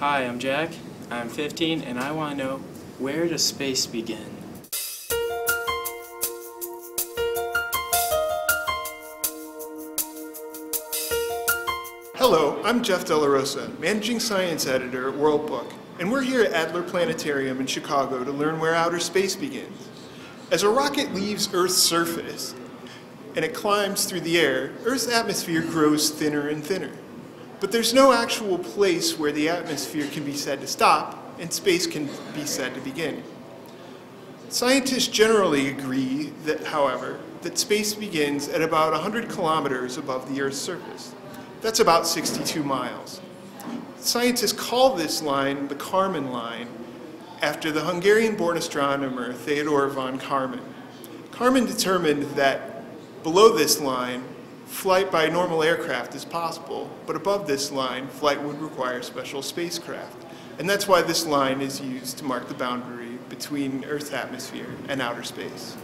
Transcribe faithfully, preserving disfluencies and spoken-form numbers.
Hi, I'm Jack, I'm fifteen, and I want to know, where does space begin? Hello, I'm Jeff De La Rosa, Managing Science Editor at World Book, and we're here at Adler Planetarium in Chicago to learn where outer space begins. As a rocket leaves Earth's surface and it climbs through the air, Earth's atmosphere grows thinner and thinner. But there's no actual place where the atmosphere can be said to stop and space can be said to begin. Scientists generally agree that, however, that space begins at about one hundred kilometers above the Earth's surface. That's about sixty-two miles. Scientists call this line the Kármán line after the Hungarian-born astronomer Theodor von Kármán. Kármán determined that below this line, flight by normal aircraft is possible, but above this line, flight would require special spacecraft. And that's why this line is used to mark the boundary between Earth's atmosphere and outer space.